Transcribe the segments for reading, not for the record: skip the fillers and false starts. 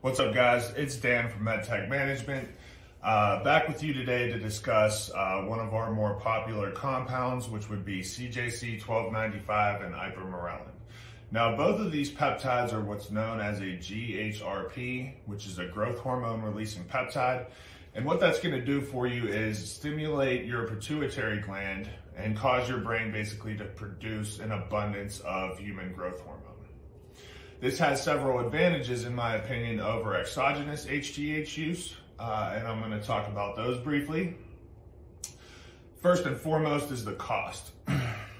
What's up, guys? It's Dan from MedTech Management, back with you today to discuss one of our more popular compounds, which would be CJC 1295 and Ipamorelin. Now, both of these peptides are what's known as a GHRP, which is a growth hormone releasing peptide. And what that's going to do for you is stimulate your pituitary gland and cause your brain basically to produce an abundance of human growth hormone. This has several advantages, in my opinion, over exogenous HGH use, and I'm going to talk about those briefly. First and foremost is the cost.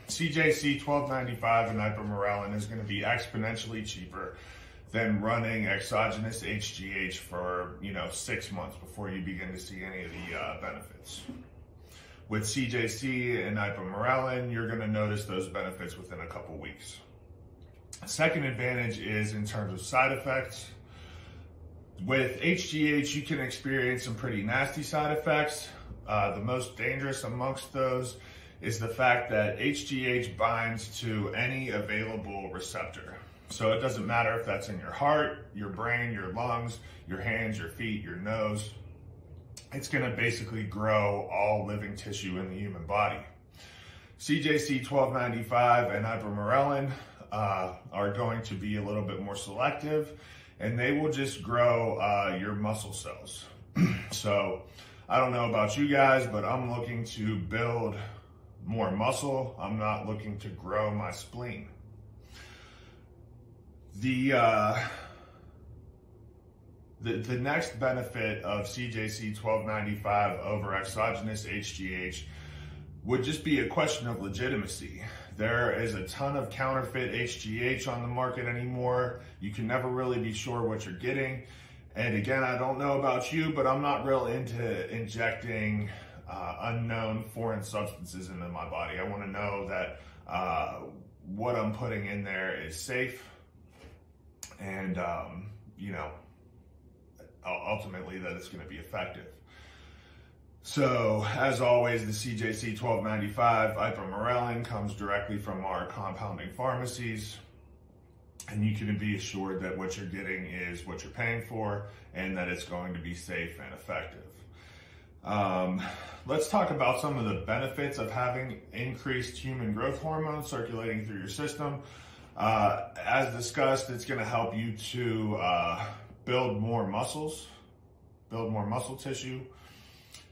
CJC 1295 and Ipamorelin is going to be exponentially cheaper than running exogenous HGH for 6 months before you begin to see any of the benefits. With CJC and Ipamorelin, you're going to notice those benefits within a couple weeks. Second advantage is in terms of side effects. With HGH, you can experience some pretty nasty side effects. The most dangerous amongst those is the fact that HGH binds to any available receptor. So it doesn't matter if that's in your heart, your brain, your lungs, your hands, your feet, your nose. It's going to basically grow all living tissue in the human body. CJC 1295 and Ipamorelin are going to be a little bit more selective, and they will just grow your muscle cells. So I don't know about you guys, but I'm looking to build more muscle. I'm not looking to grow my spleen. The next benefit of CJC 1295 over exogenous HGH would just be a question of legitimacy. There is a ton of counterfeit HGH on the market anymore. You can never really be sure what you're getting. And again, I don't know about you, but I'm not real into injecting unknown foreign substances into my body. I want to know that what I'm putting in there is safe and, ultimately that it's going to be effective. So, as always, the CJC 1295 Ipamorelin comes directly from our compounding pharmacies, and you can be assured that what you're getting is what you're paying for and that it's going to be safe and effective. Let's talk about some of the benefits of having increased human growth hormone circulating through your system. As discussed, it's going to help you to build more muscle tissue.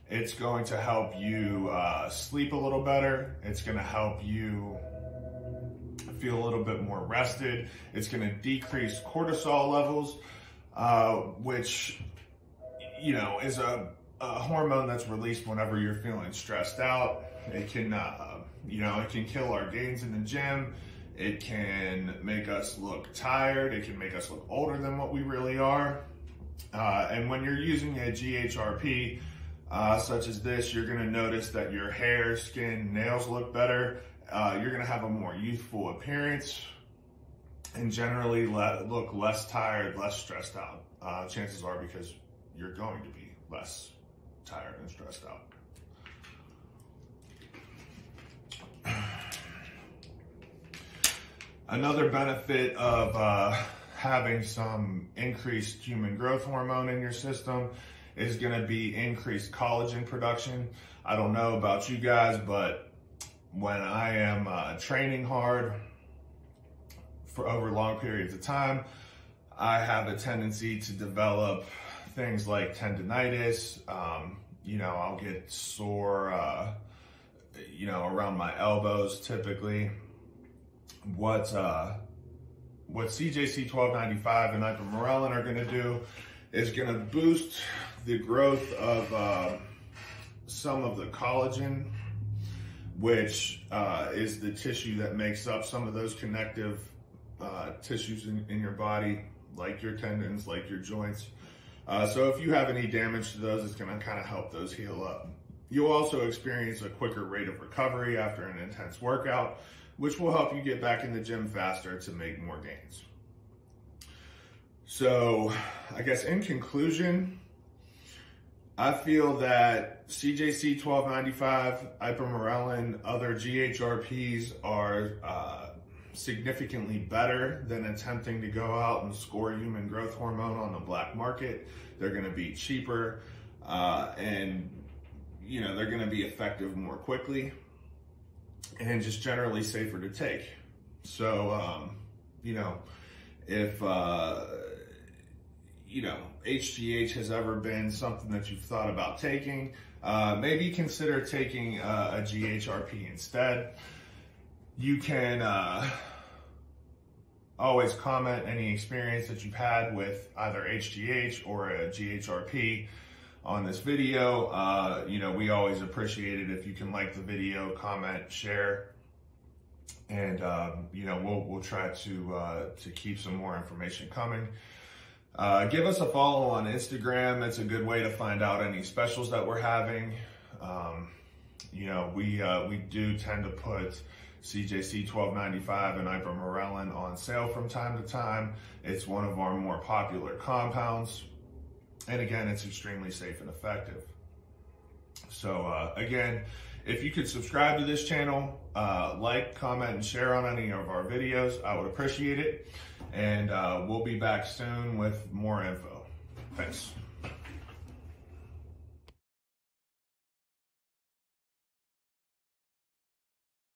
It's going to help you sleep a little better. It's going to help you feel a little bit more rested. It's going to decrease cortisol levels, which, is a hormone that's released whenever you're feeling stressed out. It can, it can kill our gains in the gym. It can make us look tired. It can make us look older than what we really are. And when you're using a GHRP, such as this, you're going to notice that your hair, skin, nails look better. You're going to have a more youthful appearance and generally look less tired, less stressed out. Chances are because you're going to be less tired and stressed out. Another benefit of having some increased human growth hormone in your system is going to be increased collagen production. I don't know about you guys, but when I am training hard for over long periods of time, I have a tendency to develop things like tendinitis. I'll get sore, around my elbows typically. What CJC 1295 and Ipamorelin are going to do is going to boost the growth of some of the collagen, which is the tissue that makes up some of those connective tissues in your body, like your tendons, like your joints. So if you have any damage to those, it's going to kind of help those heal up. You'll also experience a quicker rate of recovery after an intense workout, which will help you get back in the gym faster to make more gains. So I guess in conclusion, I feel that CJC 1295, Ipamorelin, other GHRPs are significantly better than attempting to go out and score human growth hormone on the black market. They're going to be cheaper, and you know, they're going to be effective more quickly and just generally safer to take. So, you know, if, you know, HGH has ever been something that you've thought about taking, maybe consider taking a GHRP instead. You can always comment any experience that you've had with either HGH or a GHRP on this video. You know, we always appreciate it if you can like the video, comment, share, and you know, we'll try to keep some more information coming. Give us a follow on Instagram. It's a good way to find out any specials that we're having. You know, we do tend to put CJC 1295 and Ipamorelin on sale from time to time. It's one of our more popular compounds. And again, it's extremely safe and effective. So again, if you could subscribe to this channel, like, comment, and share on any of our videos, I would appreciate it. And we'll be back soon with more info. Thanks.